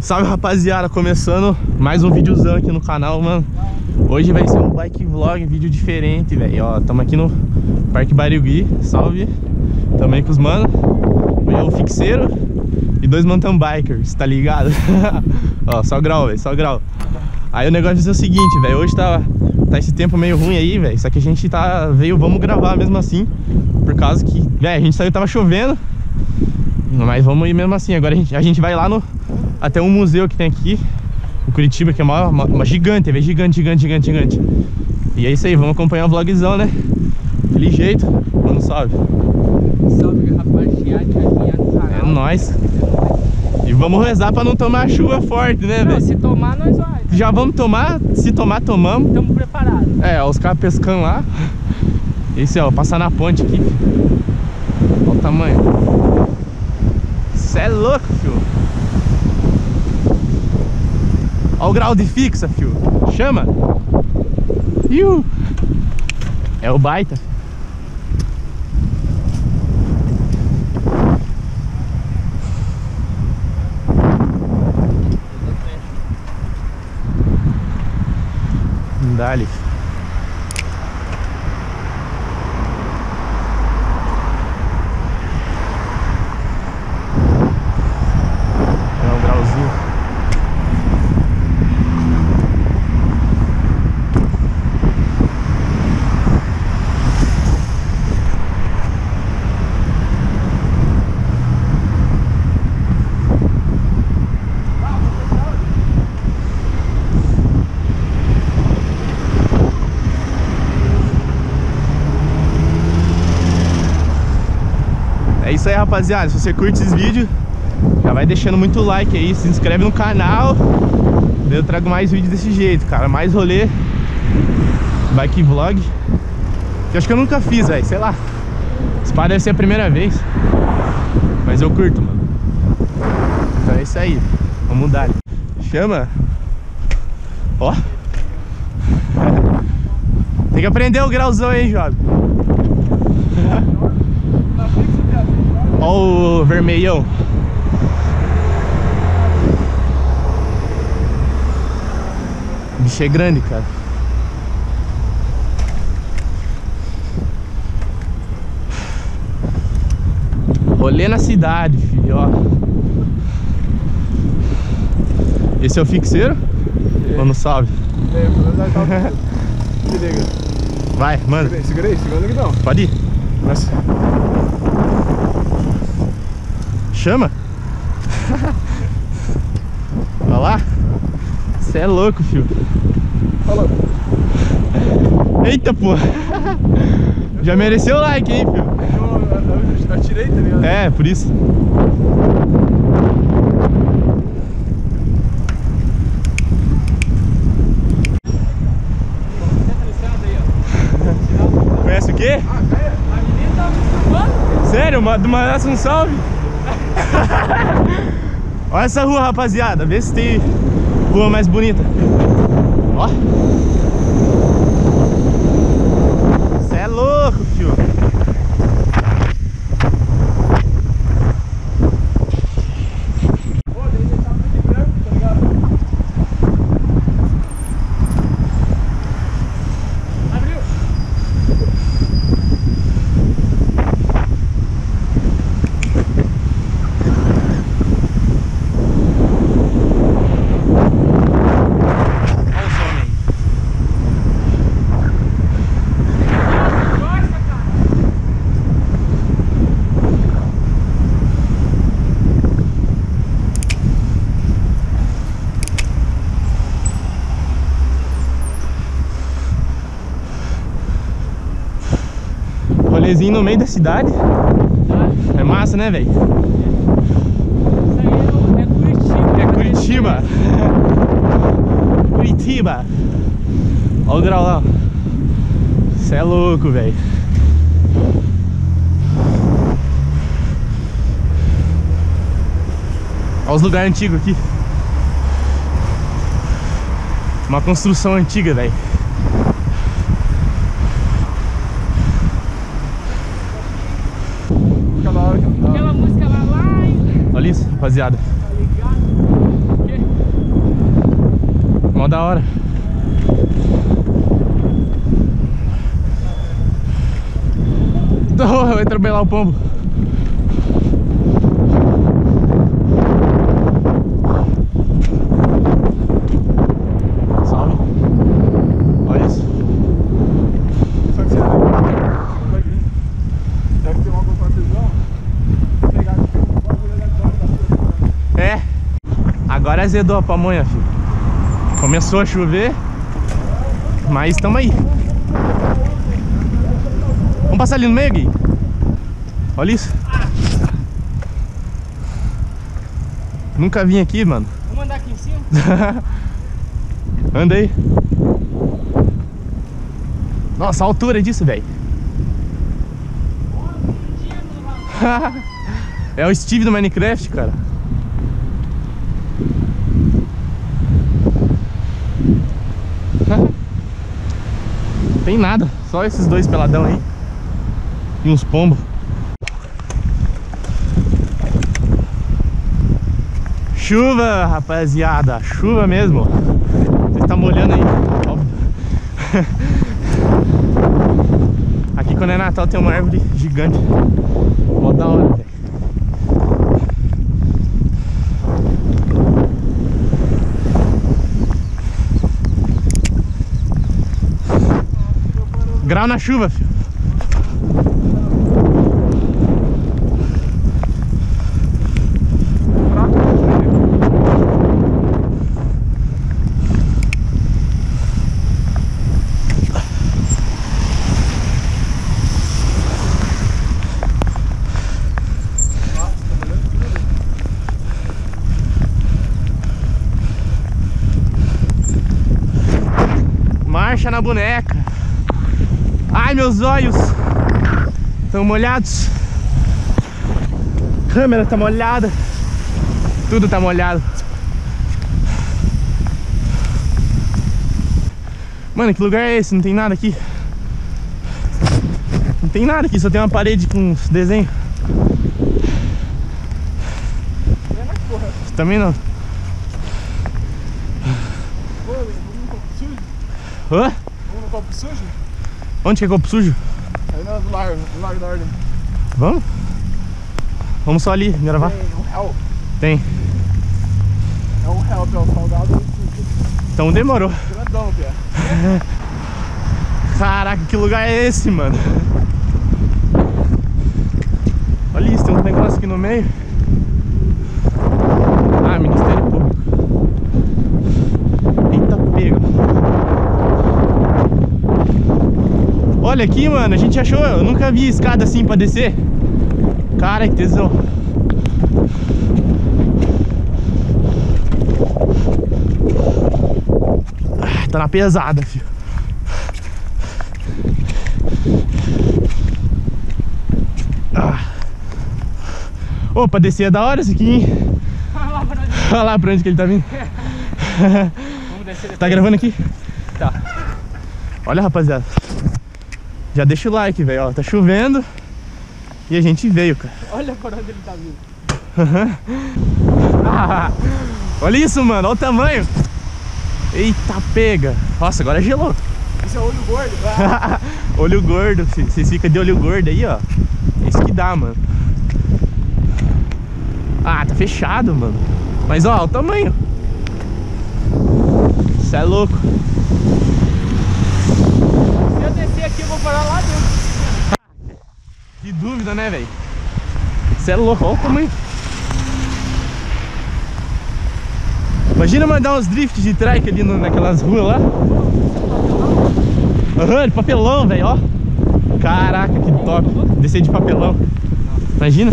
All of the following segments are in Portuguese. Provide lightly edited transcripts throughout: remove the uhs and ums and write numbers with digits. Salve, rapaziada, começando mais um videozão aqui no canal, mano. Hoje vai ser um bike vlog, vídeo diferente, velho. Ó, tamo aqui no Parque Barigui, salve. Tamo aí com os manos. Eu, um fixeiro e dois mountain bikers, tá ligado? Ó, só grau, velho, só grau. Aí o negócio é o seguinte, velho, hoje tá esse tempo meio ruim aí, velho. Só que a gente vamos gravar mesmo assim. Por causa que, velho, a gente saiu, tava chovendo. Mas vamos ir mesmo assim. Agora a gente vai lá no... até um museu que tem aqui, o Curitiba, que é uma gigante, velho, gigante. E é isso aí, vamos acompanhar o vlogzão, né? Aquele jeito, mano, salve. Salve, rapaziada. É nóis. E vamos rezar pra não tomar chuva forte, né, velho? Se tomar, nós vai. Né? Já vamos tomar, se tomar, tomamos. Estamos preparados. É, ó, os caras pescando lá. Esse, ó, passar na ponte aqui. Olha o tamanho. Cê é louco, fio. Olha o grau de fixa, fio. Chama. Iu. É o baita. Dá-lhe. É isso aí, rapaziada, se você curte esse vídeo, já vai deixando muito like aí, se inscreve no canal. Eu trago mais vídeos desse jeito, cara, mais rolê, bike vlog, que eu acho que eu nunca fiz, velho, sei lá. Esse pá deve ser a primeira vez, mas eu curto, mano. Então é isso aí, vamos mudar. Chama. Ó. Tem que aprender o grauzão aí, jovem. Olha o vermelhão. O bicho é grande, cara. Rolê na cidade, filho, ó. Esse é o fixeiro? É. Mano, salve. É, vou dar calma. Se liga. Vai, mano. Segura aí que não. Pode ir. Nossa. Chama? Olha lá. Você é louco, filho. Eita, pô. Já mereceu o like, hein, filho. Eu atirei, tá ligado? É, por isso. Conhece o quê? Ah, a menina tava me salvando. Sério? Mandasse um salve? Olha essa rua, rapaziada, vê se tem rua mais bonita. Ó. Você é louco, tio. No meio da cidade. É massa, né, velho? É Curitiba. Curitiba. Olha o grau lá. Cê é louco, velho. Olha os lugares antigos aqui. Uma construção antiga, velho. Aquela música lá. Olha isso, rapaziada. Tá ligado? Mó da hora. Eu vou atropelar o pombo. Salve. Olha isso. Só que você deve ter uma confusão. Pegar aqui o bagulho aleatório da chuva. É. Agora azedou a pamonha, filho. Começou a chover. Mas estamos aí. Vamos passar ali no meio, Gui? Olha isso. Nunca vim aqui, mano. Vamos andar aqui em cima? Anda aí. Nossa, a altura disso, velho. É o Steve do Minecraft, cara. Tem nada, só esses dois peladão aí. E uns pombos. Chuva, rapaziada. Chuva mesmo. Você tá molhando aí. Aqui quando é Natal tem uma árvore gigante. Mó da hora, velho. Grau na chuva, filho. Marcha na boneca. Ai, meus olhos estão molhados. A câmera tá molhada. Tudo tá molhado. Mano, que lugar é esse? Não tem nada aqui. Não tem nada aqui, só tem uma parede com uns desenhos. Não é na porra. Também não. Pô, vamos no copo sujo? Hã? Vamos no copo sujo? Onde que é copo sujo? Aí no Largo da Ordem. Vamos? Vamos só ali gravar? Tem um help. Tem. É um help, é um salgado. Então demorou. Grandão, Pia. Caraca, que lugar é esse, mano? Olha isso, tem um negócio aqui no meio. Ah, Ministério Público. Eita, pega. Olha aqui, mano, a gente achou, eu nunca vi escada assim pra descer. Cara, que tesão. Tá na pesada, filho. Ô, pra descer é da hora isso aqui, hein? Olha lá pra onde que ele tá vindo. Vamos descer depois. Tá gravando aqui? Tá. Olha, rapaziada. Já deixa o like, velho, ó, tá chovendo. E a gente veio, cara. Olha por onde ele tá vindo. Ah, olha isso, mano, olha o tamanho. Eita, pega. Nossa, agora gelou. Isso é olho gordo. Olho gordo, vocês ficam de olho gordo aí, ó. É isso que dá, mano. Ah, tá fechado, mano. Mas, ó, olha o tamanho. Isso é louco. Aqui eu vou parar lá dentro. Que dúvida, né, velho? Você é louco, olha o tamanho. Imagina mandar uns drifts de trike ali naquelas ruas lá. Aham, de papelão, velho, ó. Caraca, que top. Descer de papelão. Imagina.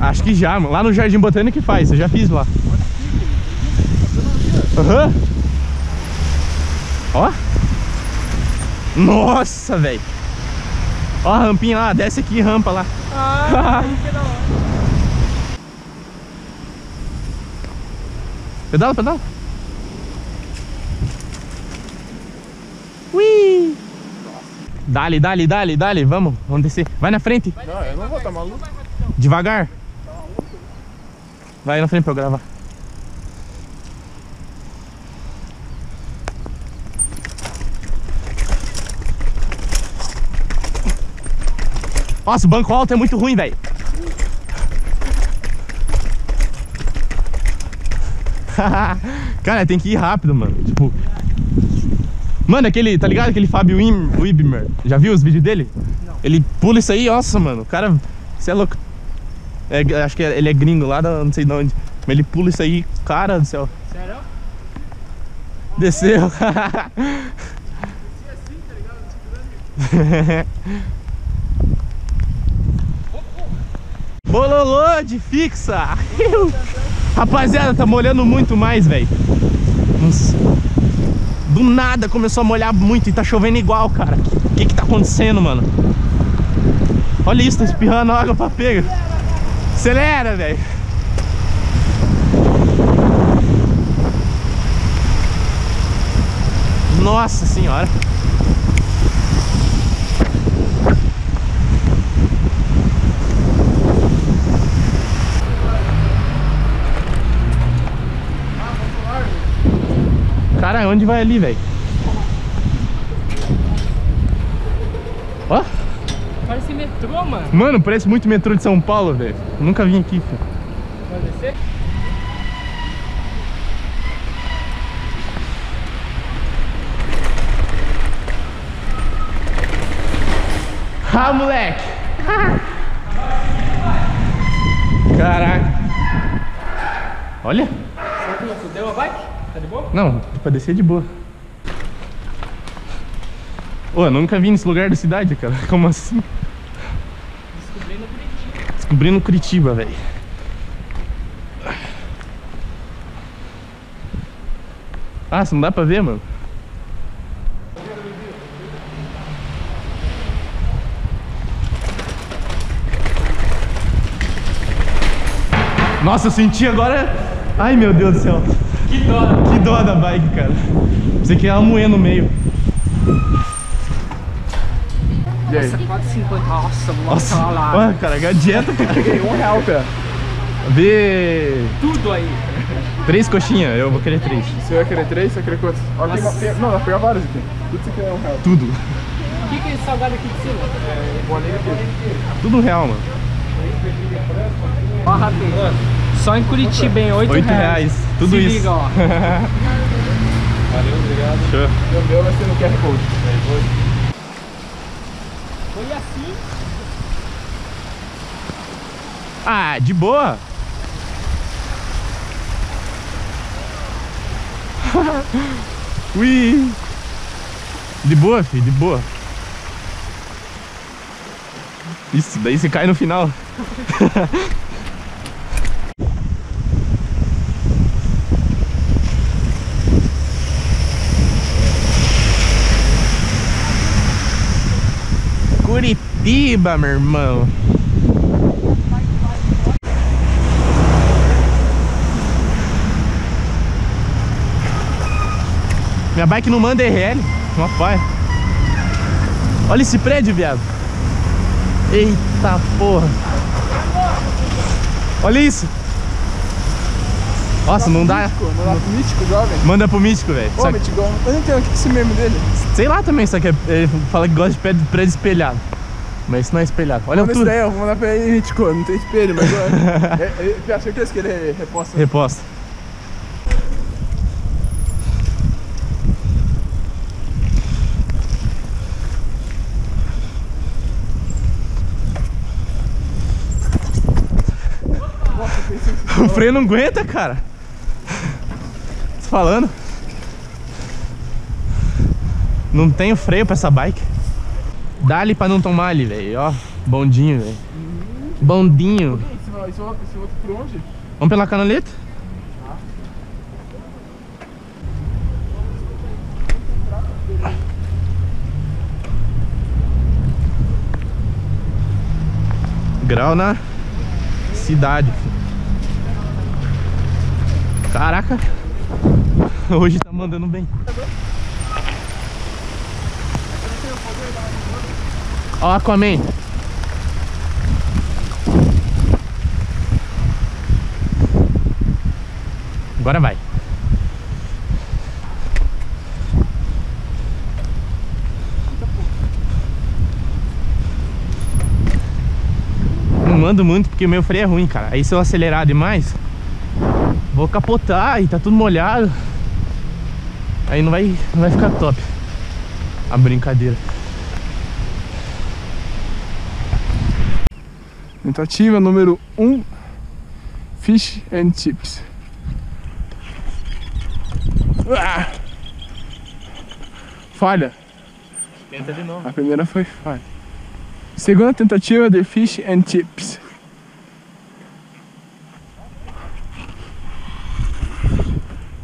Acho que já, mano. Lá no Jardim Botânico que faz, eu já fiz lá. Aham. Ó. Nossa, velho. Ó a rampinha lá, desce aqui e rampa lá. Ah, pedala. Pedala, pedala. Ui. Dale, dale, dale, dale. Vamos descer. Vai na frente. Não, eu não vou, tá maluco? Devagar. Vai na frente pra eu gravar. Nossa, o banco alto é muito ruim, velho. Cara, tem que ir rápido, mano. Tipo... Mano, aquele, tá ligado? Aquele Fabio Wibmer. Já viu os vídeos dele? Não. Ele pula isso aí, nossa, mano. O cara, você é louco. É, acho que ele é gringo lá, não sei de onde. Mas ele pula isso aí, cara do céu. Sério? Desceu. Descia assim, tá ligado? Bololô de fixa. Rapaziada, tá molhando muito mais, velho. Do nada começou a molhar muito e tá chovendo igual, cara. O que que tá acontecendo, mano? Olha isso, tá espirrando água pra pega. Acelera, velho. Nossa senhora. Cara, onde vai ali, velho? Ó. Parece metrô, mano. Mano, parece muito metrô de São Paulo, velho. Nunca vim aqui, filho. Vai descer? Ah, moleque! Caraca. Olha. Será que não fudeu a bike? Tá de boa? Não, pra descer é de boa. Ô, eu nunca vim nesse lugar da cidade, cara. Como assim? Descobrindo Curitiba. Descobrindo Curitiba, velho. Ah, não dá pra ver, mano. Nossa, eu senti agora... Ai, meu Deus do céu. Que dó da bike, cara. Você quer ela moer no meio. E aí? Nossa, nossa, olha, cara, a dieta que eu peguei R$1, cara. Vê... Tudo aí. 3 coxinhas, eu vou querer 3. Você vai querer 3, você vai querer quantos? Não, vai pegar vários aqui. Tudo você quer R$1. Tudo. O que é esse salgado aqui de cima? É, bolinha aqui. Tudo R$1, mano. Ó, rapidinho. Só em Curitiba, hein? R$8. Tudo se isso. Liga, ó. Valeu, obrigado. Show. O meu vai ser no QR Code. Foi assim. Ah, de boa. Ui. De boa, filho, de boa. Isso, daí você cai no final. Curitiba, meu irmão. Minha bike não manda RL. Uma paia. Olha esse prédio, viado. Eita porra. Olha isso. Nossa, não dá. Manda pro mítico, jovem. Manda pro mítico, velho. Ô, Mitigão, eu não entendo o que é esse meme dele. Sei lá também, só que ele fala que gosta de prédio espelhado. Mas isso não é espelhado. Olha o tudo. Isso daí, eu vou mandar pra ele, Mítico. Não tem espelho, mas olha. Eu acho que é que ele reposta. Reposta. O freio não aguenta, cara. Falando, não tenho freio pra essa bike. Dá-lhe pra não tomar ali, velho. Ó, bondinho, velho. Bondinho. Esse outro por onde? Vamos pela canaleta? Grau na cidade. Caraca. Hoje tá mandando bem. Ó, Aquaman. Agora vai. Não ando muito porque meu freio é ruim, cara. Aí se eu acelerar demais, vou capotar e tá tudo molhado. Aí não vai ficar top a brincadeira. Tentativa número 1, Fish and Chips. Ah! Falha. Tenta de novo. A primeira foi falha. Segunda tentativa de Fish and Chips.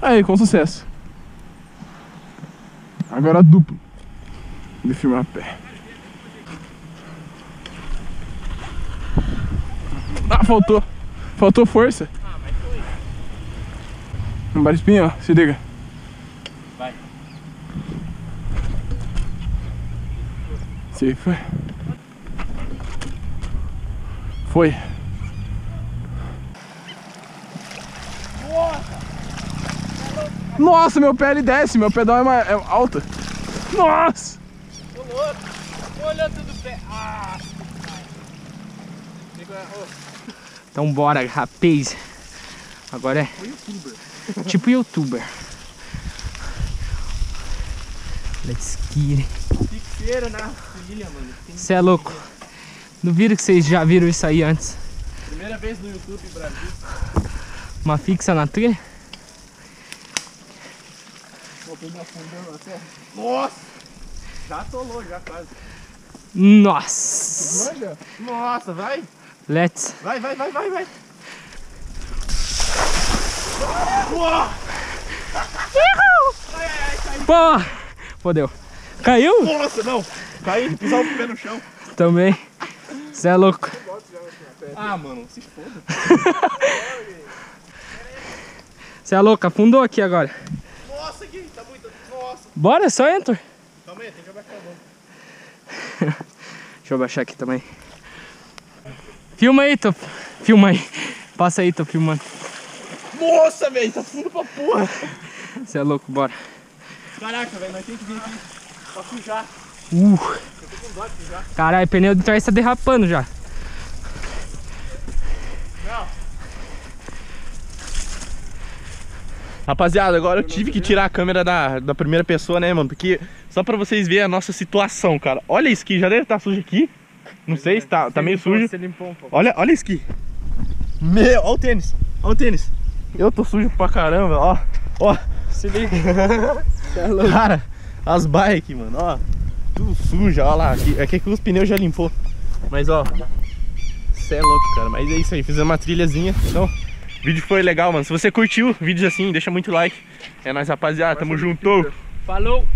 Aí, com sucesso. Agora duplo de firmar a pé. Ah, faltou. Faltou força. Ah, mas foi. Um bate-espinho, ó. Se liga. Vai. Se foi. Foi. Nossa, meu pé ele desce, meu pedal é alto. Nossa! Tô louco. Olha tudo o pé. Ah! Então bora, rapaz. Agora é tipo youtuber. Let's get it. Piqueiro na filha, mano. Você é louco. Duvido que vocês já viram isso aí antes. Primeira vez no YouTube Brasil. Uma fixa na trilha. Nossa! Já atolou, já quase. Nossa! Nossa, vai! Let's! Vai! Uau! Pô! Fodeu! Caiu? Nossa, não! Caiu, pisou o pé no chão. Também. Você é louco. Ah, mano, se foda. Você é louco, afundou aqui agora. Nossa, aqui, tá muito. Nossa. Bora, só entra. Calma aí, tem que abaixar a mão. Deixa eu abaixar aqui também. Filma aí, tô. Filma aí. Passa aí, tô filmando. Nossa, velho, tá fundo pra porra. Você é louco, bora. Caraca, velho, nós temos que vir aqui pra sujar. Eu tô com dó de sujar. Caralho, o pneu de trás tá derrapando já. Não. Rapaziada, agora eu tive que tirar a câmera da primeira pessoa, né, mano? Porque só pra vocês verem a nossa situação, cara. Olha isso aqui, já deve estar sujo aqui. Não sei se tá meio sujo. Olha isso aqui. Meu, olha o tênis. Olha o tênis. Eu tô sujo pra caramba, ó. Ó. Se liga. Cara, as bikes, mano, ó. Tudo suja, ó lá. Aqui que os pneus já limpou. Mas, ó. Cê é louco, cara. Mas é isso aí. Fizemos uma trilhazinha. Então, o vídeo foi legal, mano. Se você curtiu vídeos assim, deixa muito like. É nóis, rapaziada. Tamo junto. Falou.